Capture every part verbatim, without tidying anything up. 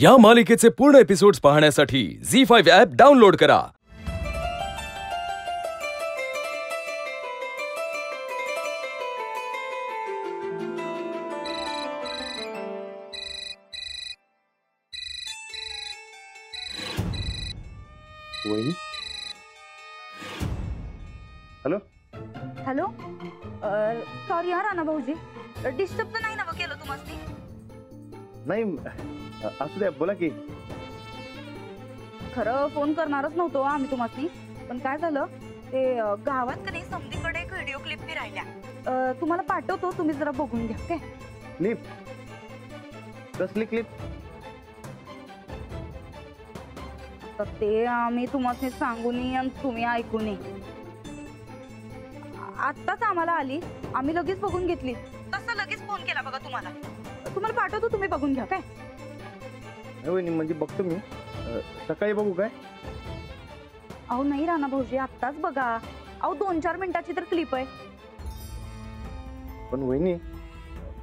या मालिकेचे पूर्ण एपिसोड्स पाहण्यासाठी झी फाईव्ह ॲप डाउनलोड करा। हेलो हेलो सॉरी यार राणा भाऊजी, डिस्टर्ब तर नाही ना केलं तुम्हाला? नाही, असू द्या, बोला की। खरं फोन करणारच नव्हतो आम्ही तुम्हाला, पण काय झालं ते गावात कधी समधीकडे एक व्हिडिओ क्लिप राहिल्या, तुम्हाला पाठवतो, तुम्ही जरा बघून घ्या। ओके? क्लिप कसली क्लिप? तर ते आम्ही तुम्हाला सांगूनी आणि तुम्ही ऐकूनी। आत्ताच आम्हाला आली, आम्ही लगेच बघून घेतली, तसं लगेच फोन केला बघा तुम्हाला। तुम्हाला पाठवतो, तुम्ही बघून घ्या। काय नाही म्हणजे बघतो मी, सकाळी बघू काय? अहो नाही राणा भाऊजी, आत्ताच बघा, अहो दोन चार मिनिटाची तर क्लिप आहे। पण वहिनी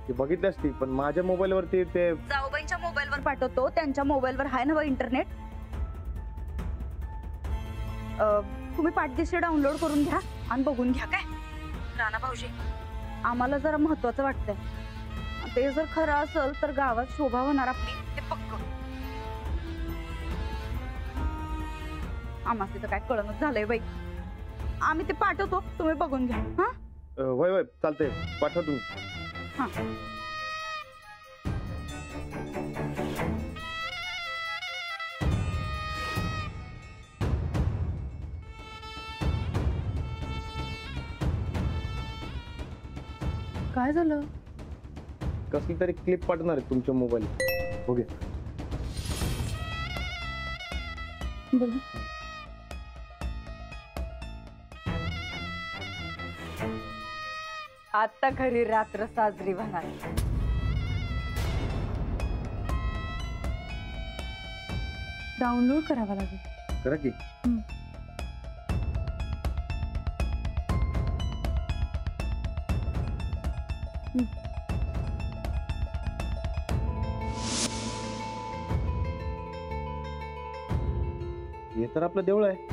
ती बघितली असती, पण माझ्या मोबाईलवरती ते जाऊबाईंच्या मोबाईलवर पाठवतो, त्यांच्या मोबाईलवर आहे ना इंटरनेट। तुम्ही पाठदिशी डाउनलोड करून घ्या आणि बघून घ्या। काय राणा भाऊजी, आम्हाला जरा महत्त्वाचं वाटतंय, ते जर खरं असेल तर गावात शोभा होणार आपली, ते पक्क। आम्हाला तर काय कळणच झालंय बाई, आम्ही ते पाठवतो, तुम्ही बघून घ्या। हा होय होय चालतंय, पाठवा तुम्ही। हा काय झालं? कसली तरी क्लिप पाठवणार आहे तुमच्या मोबाईल। ओके बोला। आता खरी रात्र साजरी होणार। डाउनलोड करावा लागेल। करा की। ये तर आपलं देऊळ आहे।